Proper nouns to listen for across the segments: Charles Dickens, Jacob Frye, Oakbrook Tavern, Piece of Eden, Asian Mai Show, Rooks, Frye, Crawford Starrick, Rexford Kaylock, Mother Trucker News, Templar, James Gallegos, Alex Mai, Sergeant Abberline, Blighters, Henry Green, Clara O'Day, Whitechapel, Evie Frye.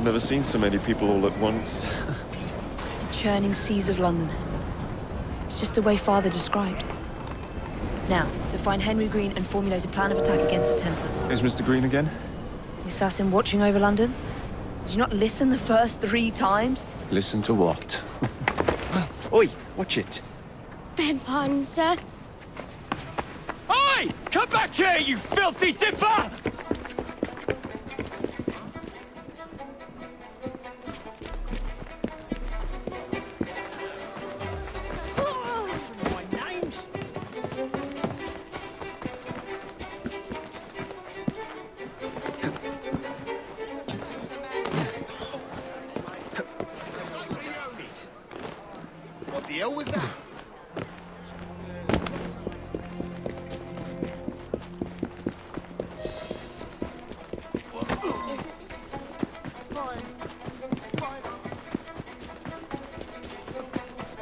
I've never seen so many people all at once. The churning seas of London. It's just the way Father described. Now, to find Henry Green and formulate a plan of attack against the Templars. Is Mr. Green again? The assassin watching over London? Did you not listen the first 3 times? Listen to what? Oi, watch it. Beg pardon, sir. Oi! Come back here, you filthy dipper!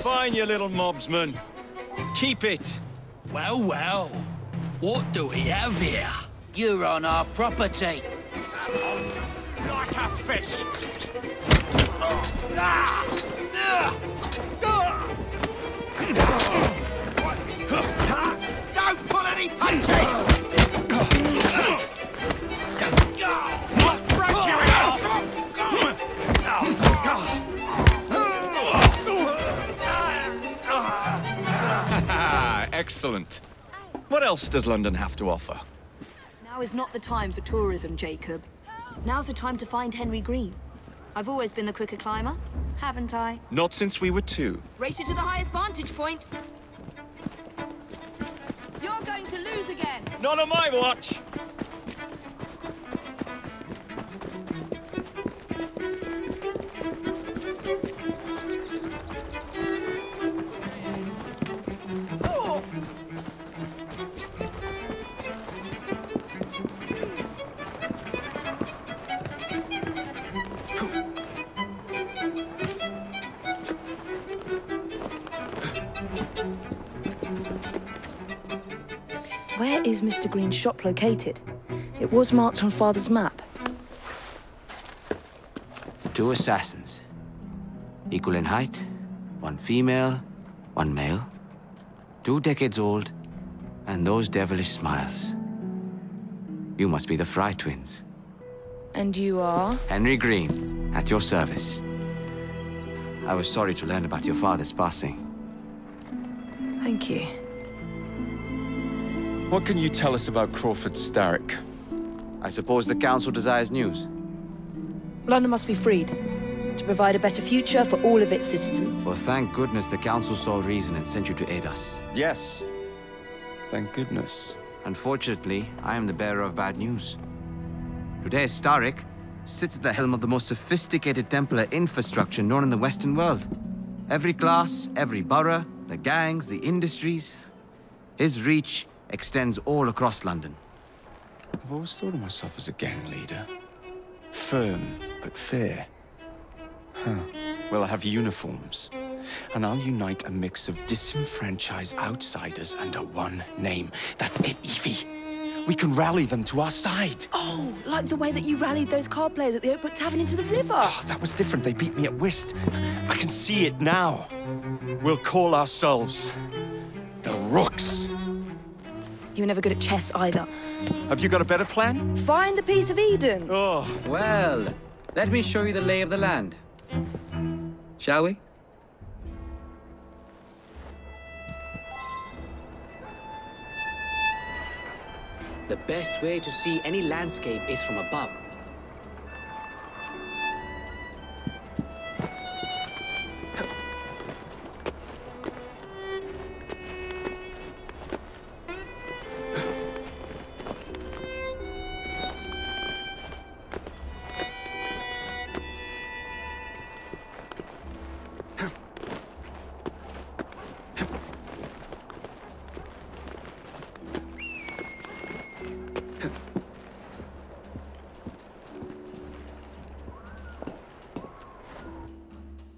Fine, you little mobsman. Keep it. Well, well. What do we have here? You're on our property. Like a fish. Don't pull any punches! Excellent. What else does London have to offer? Now is not the time for tourism, Jacob. Now's the time to find Henry Green. I've always been the quicker climber, haven't I? Not since we were 2. Race you to the highest vantage point. You're going to lose again. Not on my watch. Where is Mr. Green's shop located? It was marked on Father's map. 2 assassins. Equal in height, 1 female, 1 male, 2 decades old, and those devilish smiles. You must be the Frye twins. And you are? Henry Green, at your service. I was sorry to learn about your father's passing. Thank you. What can you tell us about Crawford Starrick? I suppose the Council desires news. London must be freed, to provide a better future for all of its citizens. Well, thank goodness the Council saw reason and sent you to aid us. Yes. Thank goodness. Unfortunately, I am the bearer of bad news. Today, Starrick sits at the helm of the most sophisticated Templar infrastructure known in the Western world. Every class, every borough, the gangs, the industries. His reach extends all across London. I've always thought of myself as a gang leader. Firm, but fair. Huh. Well, I have uniforms. And I'll unite a mix of disenfranchised outsiders under one name. That's it, Evie. We can rally them to our side. Oh, like the way that you rallied those card players at the Oakbrook Tavern into the river. Oh, that was different. They beat me at whist. I can see it now. We'll call ourselves the Rooks. You were never good at chess, either. Have you got a better plan? Find the Piece of Eden! Oh. Well, let me show you the lay of the land. Shall we? The best way to see any landscape is from above.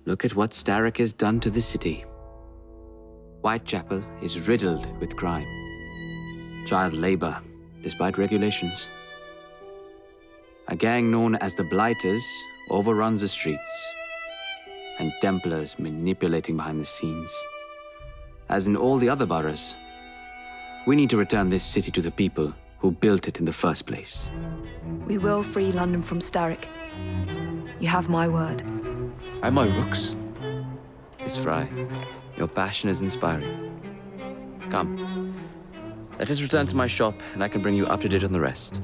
Look at what Starrick has done to the city. Whitechapel is riddled with crime. Child labor, despite regulations. A gang known as the Blighters overruns the streets, and Templars manipulating behind the scenes. As in all the other boroughs, we need to return this city to the people who built it in the first place. We will free London from Starrick. You have my word. And my Rooks. Miss Frye, your passion is inspiring. Come, let us return to my shop and I can bring you up to date on the rest.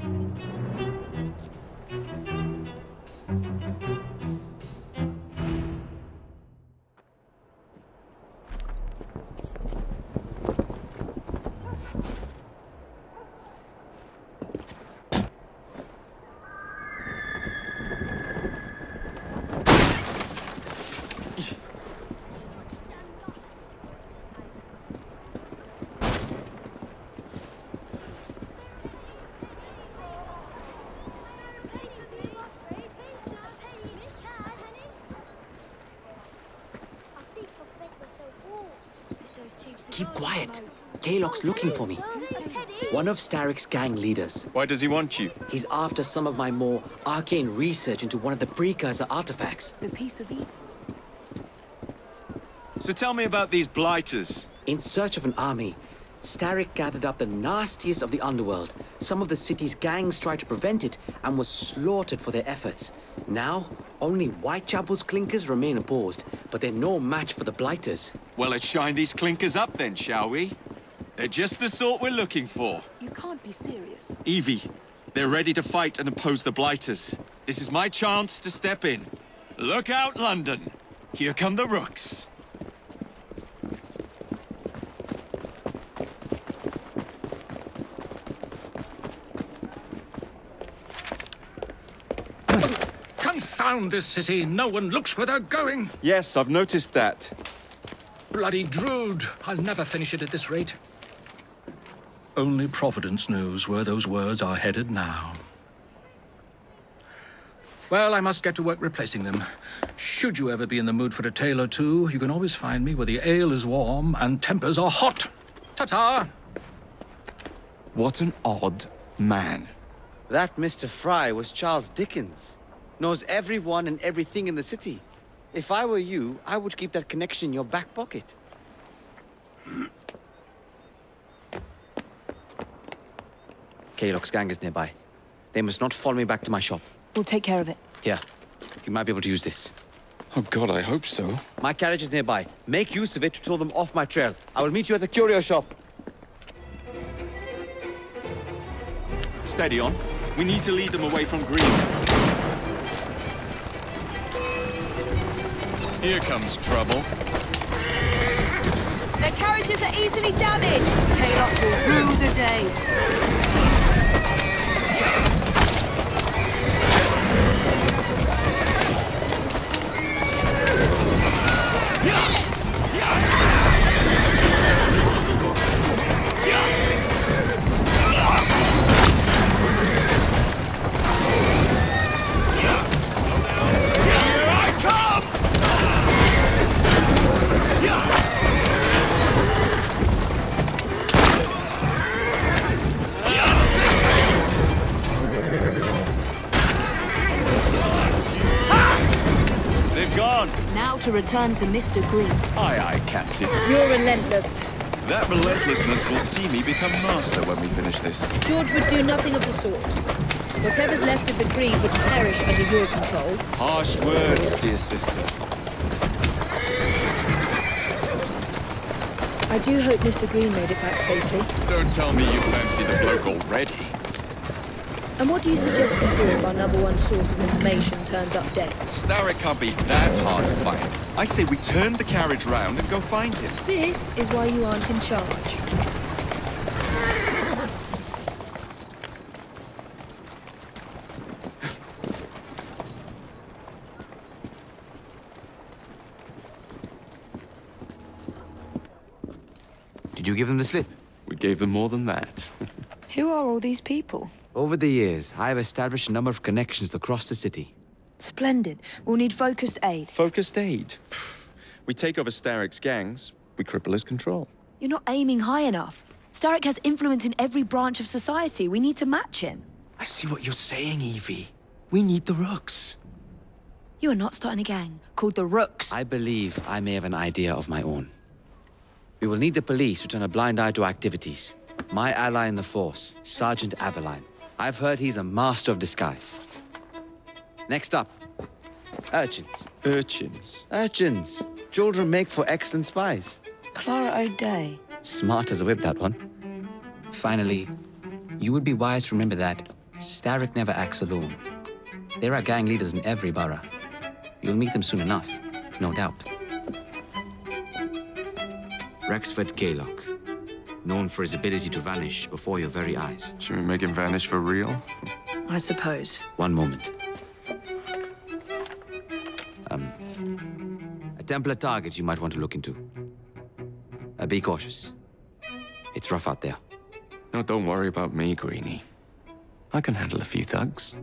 Keep quiet. Kaylock's looking for me. One of Starrick's gang leaders. Why does he want you? He's after some of my more arcane research into one of the precursor artifacts. The Piece of Eden. So tell me about these Blighters. In search of an army, Starrick gathered up the nastiest of the underworld. Some of the city's gangs tried to prevent it and were slaughtered for their efforts. Now, only Whitechapel's clinkers remain opposed, but they're no match for the Blighters. Well, let's shine these clinkers up then, shall we? They're just the sort we're looking for. You can't be serious. Evie, they're ready to fight and oppose the Blighters. This is my chance to step in. Look out, London. Here come the Rooks. Confound this city. No one looks where they're going. Yes, I've noticed that. Bloody drood. I'll never finish it at this rate. Only Providence knows where those words are headed now. Well, I must get to work replacing them. Should you ever be in the mood for a tale or two, you can always find me where the ale is warm and tempers are hot. Ta-ta! What an odd man. That Mr. Frye was Charles Dickens. Knows everyone and everything in the city. If I were you, I would keep that connection in your back pocket. Kaylock's gang is nearby. They must not follow me back to my shop. We'll take care of it. Here, you might be able to use this. Oh God, I hope so. My carriage is nearby. Make use of it to throw them off my trail. I will meet you at the curio shop. Steady on. We need to lead them away from Green. Here comes trouble. Their carriages are easily damaged. Kaylock will rue the day. To return to Mr. Green. Aye, aye, Captain. You're relentless. That relentlessness will see me become master when we finish this. George would do nothing of the sort. Whatever's left of the Green would perish under your control. Harsh words, dear sister. I do hope Mr. Green made it back safely. Don't tell me you fancy the bloke already. And what do you suggest we do if our #1 source of information turns up dead? Starrick can't be that hard to find. I say we turn the carriage round and go find him. This is why you aren't in charge. Did you give them the slip? We gave them more than that. Who are all these people? Over the years, I have established a number of connections across the city. Splendid. We'll need focused aid. Focused aid? We take over Starrick's gangs, we cripple his control. You're not aiming high enough. Starrick has influence in every branch of society. We need to match him. I see what you're saying, Evie. We need the Rooks. You are not starting a gang called the Rooks. I believe I may have an idea of my own. We will need the police to turn a blind eye to activities. My ally in the force, Sergeant Abberline. I've heard he's a master of disguise. Next up, urchins. Urchins? Urchins. Children make for excellent spies. Clara O'Day. Smart as a whip, that one. Finally, you would be wise to remember that Starrick never acts alone. There are gang leaders in every borough. You'll meet them soon enough, no doubt. Rexford Kaylock, known for his ability to vanish before your very eyes. Should we make him vanish for real? I suppose. One moment. A Templar target you might want to look into. Be cautious. It's rough out there. No, don't worry about me, Greenie. I can handle a few thugs.